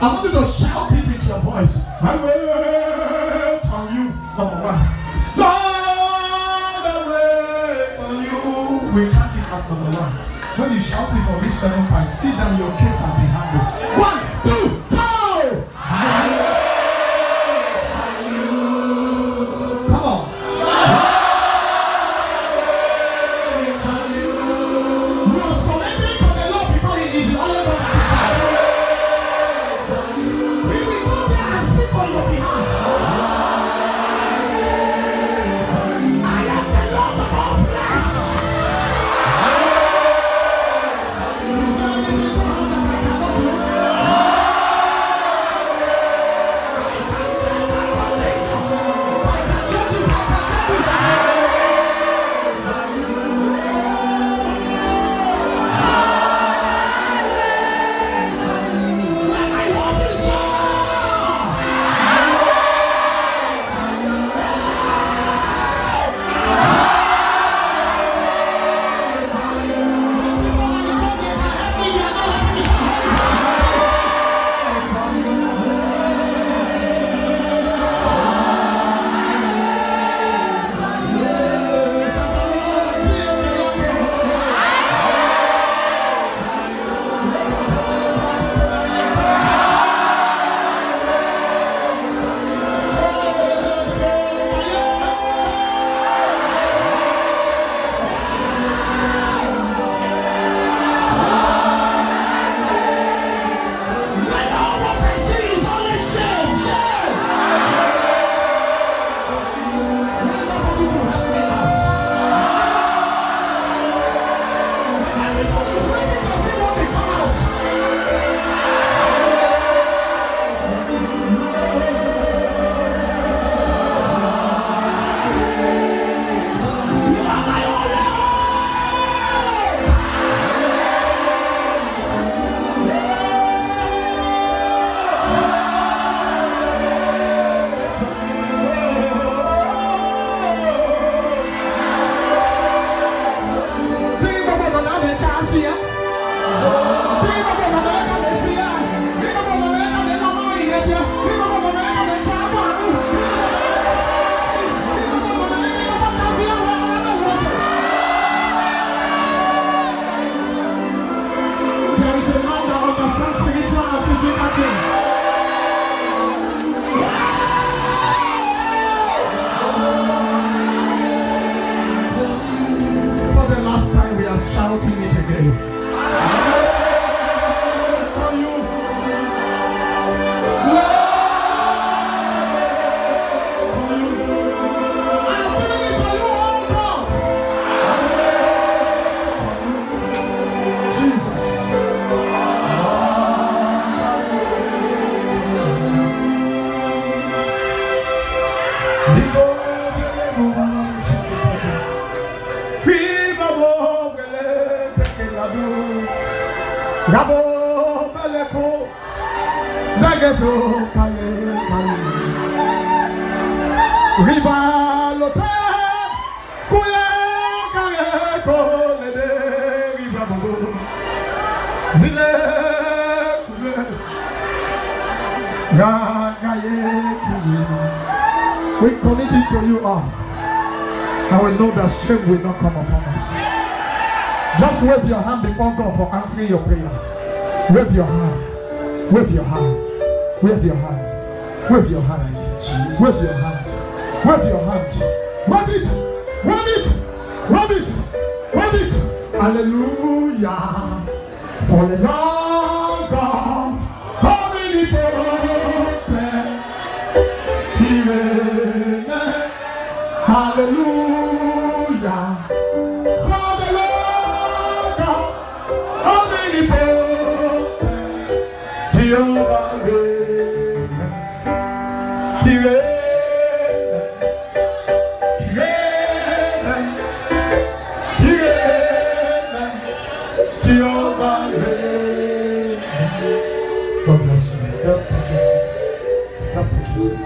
I want you to shout it with your voice. I wait on you, number one. Lord, I wait on you. We can't take us number one. When you shout it for this 7 times, sit down, your kids are behind you. 1, 2, 3. I wait on you. Come on. We commit it to you all. And we know that shame will not come upon us. Just wave your hand before God for answering your prayer. Wave your hand. Wave your hand. Wave your hand. Wave your hand. Wave your hand. Wave your hand. Wave it. Wave it. Wave it. Wave it. Hallelujah. For the Lord God, how many Hallelujah. For the Lord God, omnipotent, Jehovah reigns. He reigns. He reigns. He reigns. Jehovah reigns. God bless you. That's the Jesus. That's the Jesus.